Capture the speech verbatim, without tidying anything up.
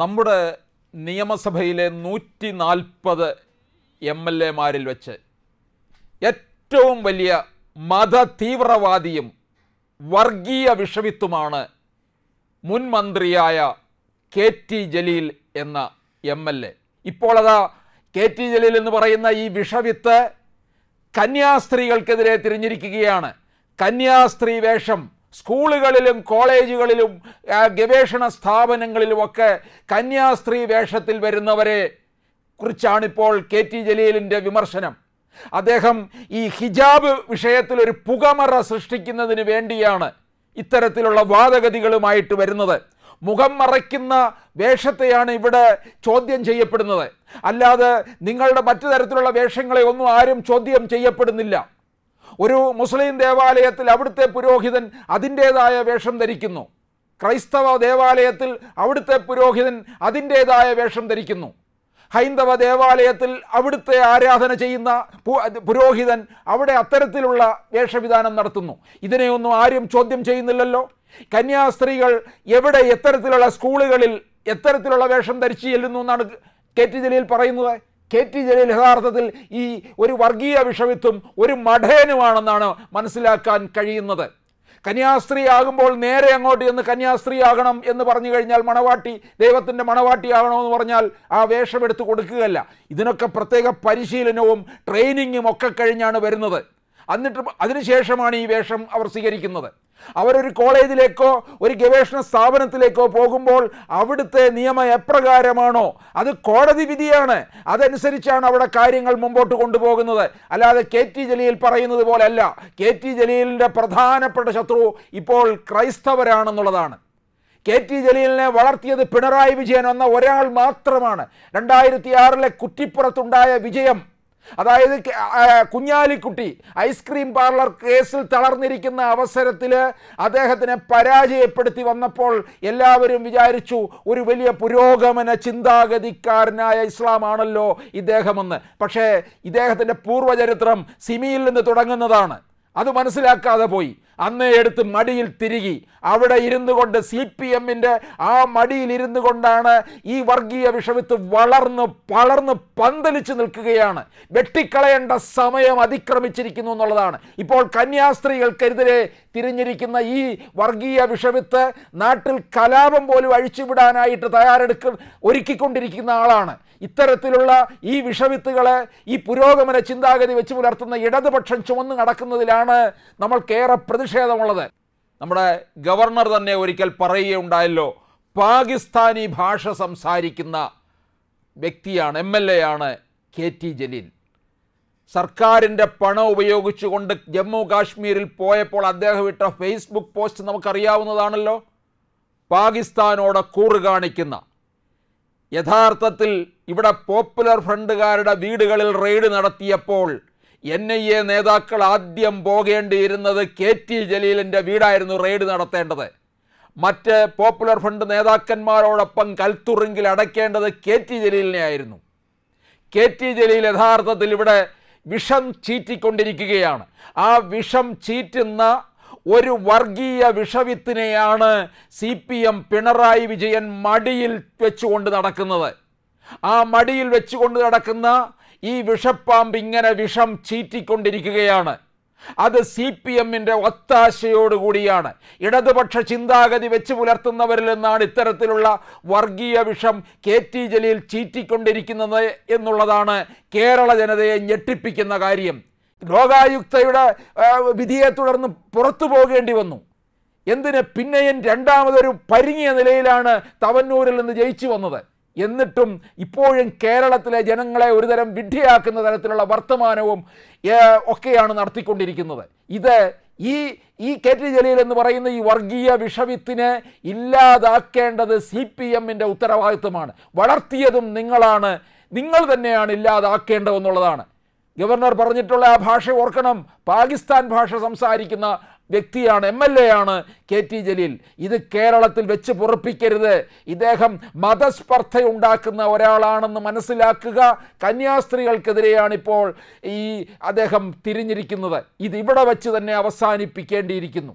നമ്മുടെ നിയമസഭയിലെ നൂറ്റി നാൽപ്പത് എം എൽ എമാരിൽ വെച്ച് ഏറ്റവും വലിയ മത തീവ്രവാദിയും വർഗീയ വിഷവിത്തുമാണ് മുൻ മന്ത്രിയായ കെ ടി ജലീൽ എന്ന എം എൽ എ. ഇപ്പോൾ അതാ കെ ടി ജലീൽ എന്ന് പറയുന്ന ഈ വിഷവിത്ത് കന്യാസ്ത്രീകൾക്കെതിരെ തിരിഞ്ഞിരിക്കുകയാണ്. കന്യാസ്ത്രീ വേഷം സ്കൂളുകളിലും കോളേജുകളിലും ഗവേഷണ സ്ഥാപനങ്ങളിലുമൊക്കെ കന്യാസ്ത്രീ വേഷത്തിൽ വരുന്നവരെ കുറിച്ചാണിപ്പോൾ കെ ടി ജലീലിൻ്റെ വിമർശനം. അദ്ദേഹം ഈ ഹിജാബ് വിഷയത്തിൽ ഒരു പുകമറ സൃഷ്ടിക്കുന്നതിന് വേണ്ടിയാണ് ഇത്തരത്തിലുള്ള വാദഗതികളുമായിട്ട് വരുന്നത്. മുഖം മറയ്ക്കുന്ന വേഷത്തെയാണ് ഇവിടെ ചോദ്യം ചെയ്യപ്പെടുന്നത്, അല്ലാതെ നിങ്ങളുടെ മറ്റു തരത്തിലുള്ള വേഷങ്ങളെ ഒന്നും ആരും ചോദ്യം ചെയ്യപ്പെടുന്നില്ല. ഒരു മുസ്ലിം ദേവാലയത്തിൽ അവിടുത്തെ പുരോഹിതൻ അതിൻ്റേതായ വേഷം ധരിക്കുന്നു, ക്രൈസ്തവ ദേവാലയത്തിൽ അവിടുത്തെ പുരോഹിതൻ അതിൻ്റേതായ വേഷം ധരിക്കുന്നു, ഹൈന്ദവ ദേവാലയത്തിൽ അവിടുത്തെ ആരാധന ചെയ്യുന്ന പുരോഹിതൻ അവിടെ അത്തരത്തിലുള്ള വേഷവിധാനം നടത്തുന്നു. ഇതിനെയൊന്നും ആരും ചോദ്യം ചെയ്യുന്നില്ലല്ലോ. കന്യാസ്ത്രീകൾ എവിടെ എത്തരത്തിലുള്ള സ്കൂളുകളിൽ എത്തരത്തിലുള്ള വേഷം ധരിച്ചു ചെല്ലുന്നു എന്നാണ് കെ ടി ജലീൽ പറയുന്നത്. കെ ടി ജലീൽ യഥാർത്ഥത്തിൽ ഈ ഒരു വർഗീയ വിഷവിത്തും ഒരു മഠേനുമാണെന്നാണ് മനസ്സിലാക്കാൻ കഴിയുന്നത്. കന്യാസ്ത്രീ ആകുമ്പോൾ നേരെ അങ്ങോട്ട് എന്ന് കന്യാസ്ത്രീ ആകണം എന്ന് പറഞ്ഞു കഴിഞ്ഞാൽ, മണവാട്ടി ദൈവത്തിൻ്റെ മണവാട്ടി ആകണമെന്ന് പറഞ്ഞാൽ ആ വേഷമെടുത്ത് കൊടുക്കുകയല്ല. ഇതിനൊക്കെ പ്രത്യേക പരിശീലനവും ട്രെയിനിങ്ങും ഒക്കെ കഴിഞ്ഞാണ് വരുന്നത്. എന്നിട്ട് അതിനുശേഷമാണ് ഈ വേഷം അവർ സ്വീകരിക്കുന്നത്. അവരൊരു കോളേജിലേക്കോ ഒരു ഗവേഷണ സ്ഥാപനത്തിലേക്കോ പോകുമ്പോൾ അവിടുത്തെ നിയമം എപ്രകാരമാണോ, അത് കോടതി വിധിയാണ്, അതനുസരിച്ചാണ് അവിടെ കാര്യങ്ങൾ മുമ്പോട്ട് കൊണ്ടുപോകുന്നത്. അല്ലാതെ കെ ടി ജലീൽ പറയുന്നത് പോലെയല്ല. കെ ടി ജലീലിൻ്റെ പ്രധാനപ്പെട്ട ശത്രു ഇപ്പോൾ ക്രൈസ്തവരാണെന്നുള്ളതാണ്. കെ ടി ജലീലിനെ വളർത്തിയത് പിണറായി വിജയൻ എന്ന ഒരാൾ മാത്രമാണ്. രണ്ടായിരത്തി ആറിലെ കുറ്റിപ്പുറത്തുണ്ടായ വിജയം, അതായത് കുഞ്ഞാലിക്കുട്ടി ഐസ്ക്രീം പാർലർ കേസിൽ തളർന്നിരിക്കുന്ന അവസരത്തിൽ അദ്ദേഹത്തിനെ പരാജയപ്പെടുത്തി വന്നപ്പോൾ എല്ലാവരും വിചാരിച്ചു ഒരു വലിയ പുരോഗമന ചിന്താഗതിക്കാരനായ ഇസ്ലാമാണല്ലോ ഇദ്ദേഹമെന്ന്. പക്ഷേ ഇദ്ദേഹത്തിൻ്റെ പൂർവ്വചരിത്രം സിമിയിൽ നിന്ന് തുടങ്ങുന്നതാണ്. അത് മനസ്സിലാക്കാതെ പോയി അന്നേ എടുത്ത് മടിയിൽ തിരികി അവിടെ ഇരുന്നു കൊണ്ട് സി പി എമ്മിൻ്റെ ആ മടിയിലിരുന്നു കൊണ്ടാണ് ഈ വർഗീയ വിഷവിത്ത് വളർന്ന് പളർന്ന് പന്തലിച്ച് നിൽക്കുകയാണ്. വെട്ടിക്കളയേണ്ട സമയം അതിക്രമിച്ചിരിക്കുന്നു എന്നുള്ളതാണ്. ഇപ്പോൾ കന്യാസ്ത്രീകൾക്കെതിരെ തിരിഞ്ഞിരിക്കുന്ന ഈ വർഗീയ വിഷവിത്ത് നാട്ടിൽ കലാപം പോലും അഴിച്ചുവിടാനായിട്ട് തയ്യാറെടുക്ക ഒരുക്കിക്കൊണ്ടിരിക്കുന്ന ആളാണ്. ഇത്തരത്തിലുള്ള ഈ വിഷവിത്തുകളെ ഈ പുരോഗമന ചിന്താഗതി വെച്ച് പുലർത്തുന്ന ഇടതുപക്ഷം ചുമന്നു നടക്കുന്നതിലാണ് നമ്മൾക്കേറെ പ്രതിഷേധമുള്ളത്. നമ്മുടെ ഗവർണർ തന്നെ ഒരിക്കൽ പറയുകയുണ്ടായല്ലോ, പാകിസ്ഥാനി ഭാഷ സംസാരിക്കുന്ന വ്യക്തിയാണ്, എം എൽ എ ആണ് കെ ടി ജലീൽ. സർക്കാരിൻ്റെ പണം ഉപയോഗിച്ചുകൊണ്ട് ജമ്മു കാശ്മീരിൽ പോയപ്പോൾ അദ്ദേഹം ഇട്ട ഫേസ്ബുക്ക് പോസ്റ്റ് നമുക്കറിയാവുന്നതാണല്ലോ. പാകിസ്ഥാനോട് കൂറ് കാണിക്കുന്ന, യഥാർത്ഥത്തിൽ ഇവിടെ പോപ്പുലർ ഫ്രണ്ടുകാരുടെ വീടുകളിൽ റെയ്ഡ് നടത്തിയപ്പോൾ എൻ ഐ എ നേതാക്കൾ ആദ്യം പോകേണ്ടിയിരുന്നത് കെ ടി ജലീലിൻ്റെ വീടായിരുന്നു റെയ്ഡ് നടത്തേണ്ടത്. മറ്റ് പോപ്പുലർ ഫ്രണ്ട് നേതാക്കന്മാരോടൊപ്പം കൽത്തുറുങ്കിൽ അടയ്ക്കേണ്ടത് കെ ടി ജലീലിനെ ആയിരുന്നു. കെ ടി ജലീൽ യഥാർത്ഥത്തിൽ ഇവിടെ വിഷം ചീറ്റിക്കൊണ്ടിരിക്കുകയാണ്. ആ വിഷം ചീറ്റുന്ന ഒരു വർഗീയ വിഷവിത്തിനെയാണ് C P M Pinarayi Vijayan മടിയിൽ വെച്ചുകൊണ്ട് നടക്കുന്നത്. ആ മടിയിൽ വെച്ചുകൊണ്ട് നടക്കുന്ന ഈ വിഷപ്പാമ്പ് ഇങ്ങനെ വിഷം ചീറ്റിക്കൊണ്ടിരിക്കുകയാണ്. അത് സി പി എമ്മിൻ്റെ ഒത്താശയോടുകൂടിയാണ്. ഇടതുപക്ഷ ചിന്താഗതി വെച്ച് പുലർത്തുന്നവരിൽ നിന്നാണ് ഇത്തരത്തിലുള്ള വർഗീയ വിഷം കെ ടി ജലീൽ ചീറ്റിക്കൊണ്ടിരിക്കുന്നത് എന്നുള്ളതാണ് കേരള ജനതയെ ഞെട്ടിപ്പിക്കുന്ന കാര്യം. ലോകായുക്തയുടെ വിധിയെ തുടർന്ന് പുറത്തു പോകേണ്ടി വന്നു. എന്തിന്? പിന്നെയും രണ്ടാമതൊരു പരിങ്ങിയ നിലയിലാണ് തവന്നൂരിൽ നിന്ന് ജയിച്ചു വന്നത്. എന്നിട്ടും ഇപ്പോഴും കേരളത്തിലെ ജനങ്ങളെ ഒരുതരം വിഡ്ഢിയാക്കുന്ന തരത്തിലുള്ള വർത്തമാനവും ഒക്കെയാണ് നടത്തിക്കൊണ്ടിരിക്കുന്നത്. ഇത് ഈ ഈ കെ ടി ജലീൽ എന്ന് പറയുന്ന ഈ വർഗീയ വിഷവിത്തിനെ ഇല്ലാതാക്കേണ്ടത് സി പി എമ്മിൻ്റെ ഉത്തരവാദിത്വമാണ്. വളർത്തിയതും നിങ്ങളാണ്, നിങ്ങൾ തന്നെയാണ് ഇല്ലാതാക്കേണ്ടതെന്നുള്ളതാണ്. ഗവർണർ പറഞ്ഞിട്ടുള്ള ആ ഭാഷ ഓർക്കണം. പാകിസ്ഥാൻ ഭാഷ സംസാരിക്കുന്ന വ്യക്തിയാണ്, എം എൽ എ ആണ് കെ ടി ജലീൽ. ഇത് കേരളത്തിൽ വെച്ച് പൊറുപ്പിക്കരുത്. ഇദ്ദേഹം മതസ്പർദ്ധയുണ്ടാക്കുന്ന ഒരാളാണെന്ന് മനസ്സിലാക്കുക. കന്യാസ്ത്രീകൾക്കെതിരെയാണ് ഇപ്പോൾ ഈ അദ്ദേഹം തിരിഞ്ഞിരിക്കുന്നത്. ഇത് ഇവിടെ വെച്ച് തന്നെ അവസാനിപ്പിക്കേണ്ടിയിരിക്കുന്നു.